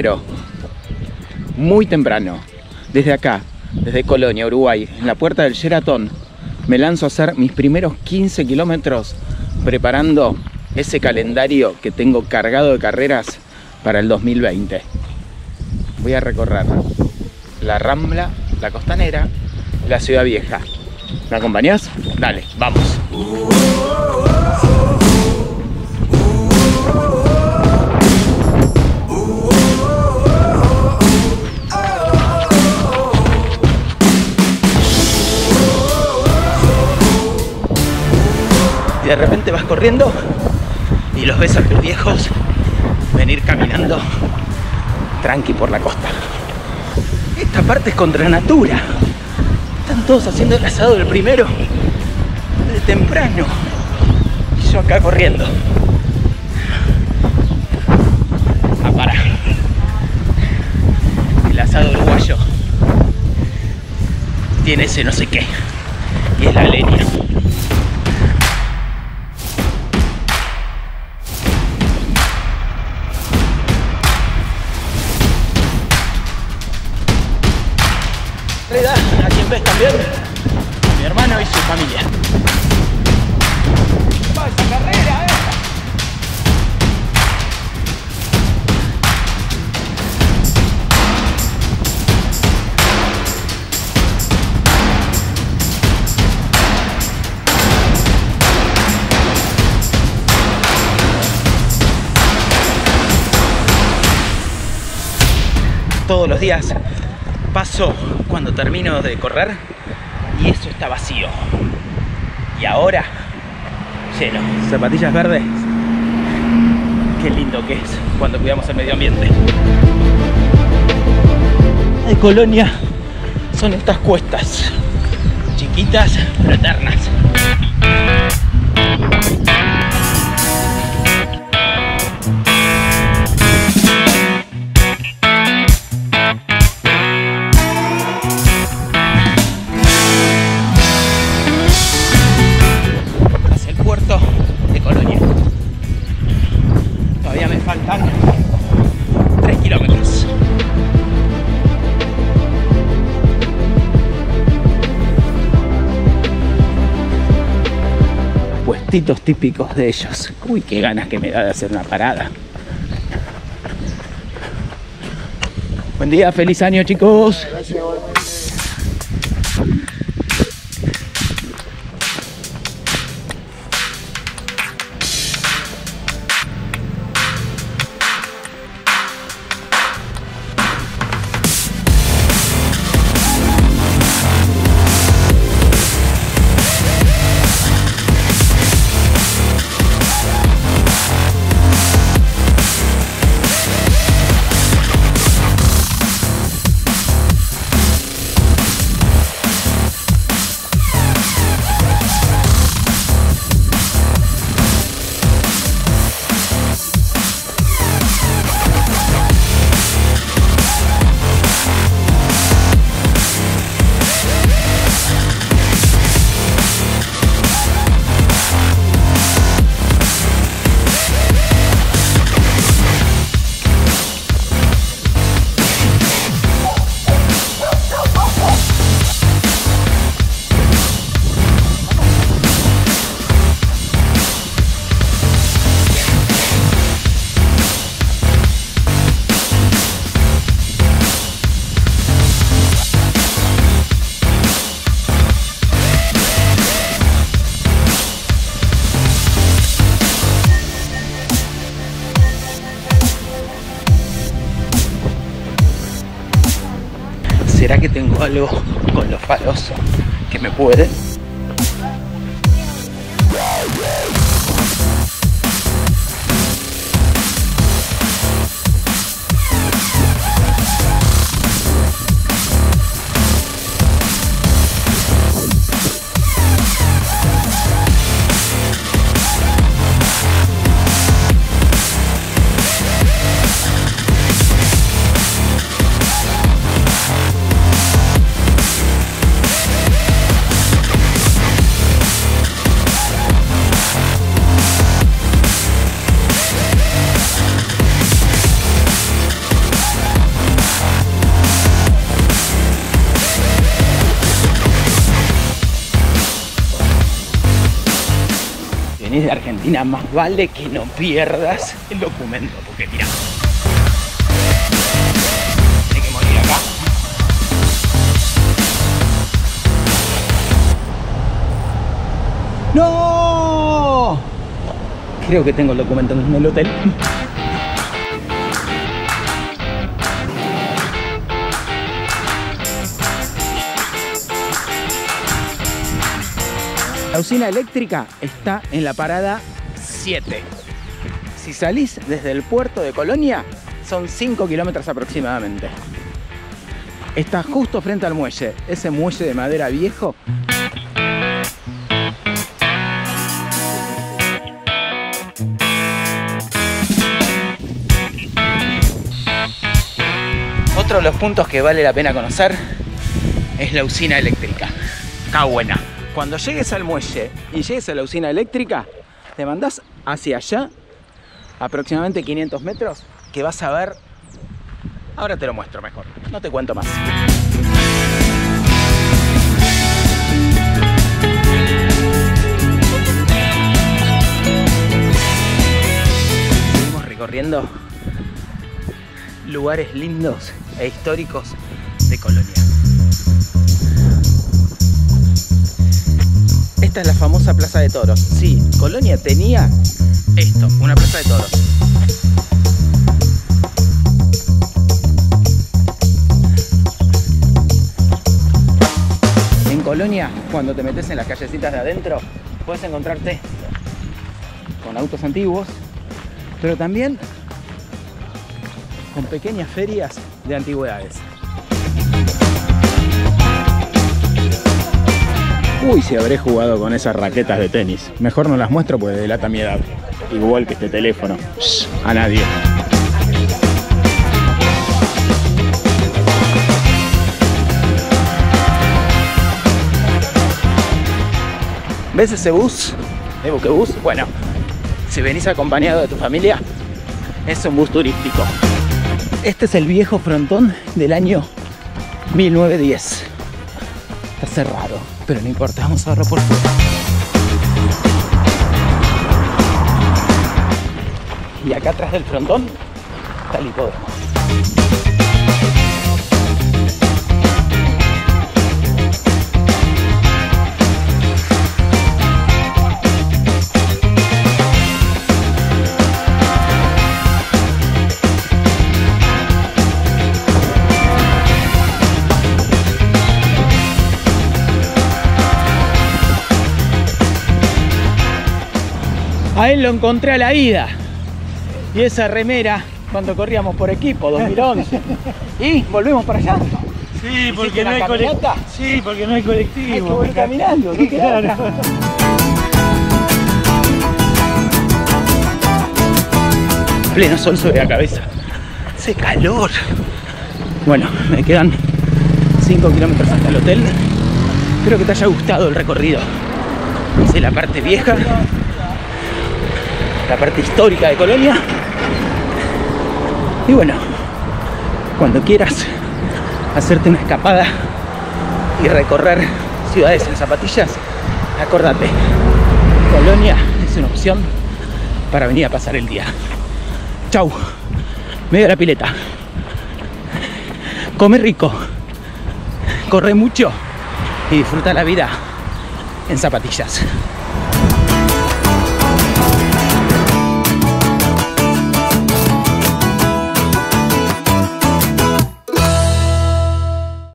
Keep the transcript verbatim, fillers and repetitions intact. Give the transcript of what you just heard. primero, muy temprano, desde acá, desde Colonia, Uruguay, en la puerta del Sheraton, me lanzo a hacer mis primeros quince kilómetros preparando ese calendario que tengo cargado de carreras para el dos mil veinte. Voy a recorrer la Rambla, la Costanera, la Ciudad Vieja. ¿Me acompañás? Dale, vamos. Y de repente vas corriendo y los ves a tus viejos venir caminando tranqui por la costa. Esta parte es contra natura. Están todos haciendo el asado del primero de temprano y yo acá corriendo. Ah, para. El asado uruguayo tiene ese no sé qué y es la leña. A quien ves también, a mi hermano y su familia. ¡Pasa carrera, eh! Todos los días paso cuando termino de correr y eso está vacío. Y ahora, lleno. Zapatillas verdes. Qué lindo que es cuando cuidamos el medio ambiente. De Colonia son estas cuestas. Chiquitas, pero eternas. Puestitos típicos de ellos. Uy, qué ganas que me da de hacer una parada. Buen día, feliz año, chicos. Gracias. ¿Será que tengo algo con los faros que me puede? venís de Argentina, más vale que no pierdas el documento, porque mirá. Hay que morir acá. ¡No! Creo que tengo el documento en el hotel. La usina eléctrica está en la parada siete. Si salís desde el puerto de Colonia, son cinco kilómetros aproximadamente. Está justo frente al muelle, ese muelle de madera viejo. Otro de los puntos que vale la pena conocer es la usina eléctrica. Está buena. Cuando llegues al muelle y llegues a la usina eléctrica, te mandás hacia allá, aproximadamente quinientos metros, que vas a ver... Ahora te lo muestro mejor, no te cuento más. Seguimos recorriendo lugares lindos e históricos de Colonia. Esta es la famosa plaza de toros. Sí, Colonia tenía esto, una plaza de toros. En Colonia, cuando te metes en las callecitas de adentro, puedes encontrarte con autos antiguos, pero también con pequeñas ferias de antigüedades. Uy, si habré jugado con esas raquetas de tenis. Mejor no las muestro porque delata mi edad. Igual que este teléfono. Shh, a nadie. ¿Ves ese bus? ¿De buquebús? Bueno, si venís acompañado de tu familia, es un bus turístico. Este es el viejo frontón del año mil novecientos diez. Está cerrado, pero no importa, vamos a verlo por fuera. Y acá atrás del frontón está el hipódromo. A él lo encontré a la ida, y esa remera cuando corríamos por equipo, dos mil once. ¿Y volvemos para allá? Sí, porque no hay colectivo. Sí, porque no hay colectivo. Hay que volver caminando, ¿no? Claro. Pleno sol sobre la cabeza. Hace calor. Bueno, me quedan cinco kilómetros hasta el hotel. Espero que te haya gustado el recorrido. Hice la parte vieja, la parte histórica de Colonia, y bueno, cuando quieras hacerte una escapada y recorrer ciudades en zapatillas, acordate, Colonia es una opción para venir a pasar el día. Chau, medio de la pileta, come rico, corre mucho y disfruta la vida en zapatillas.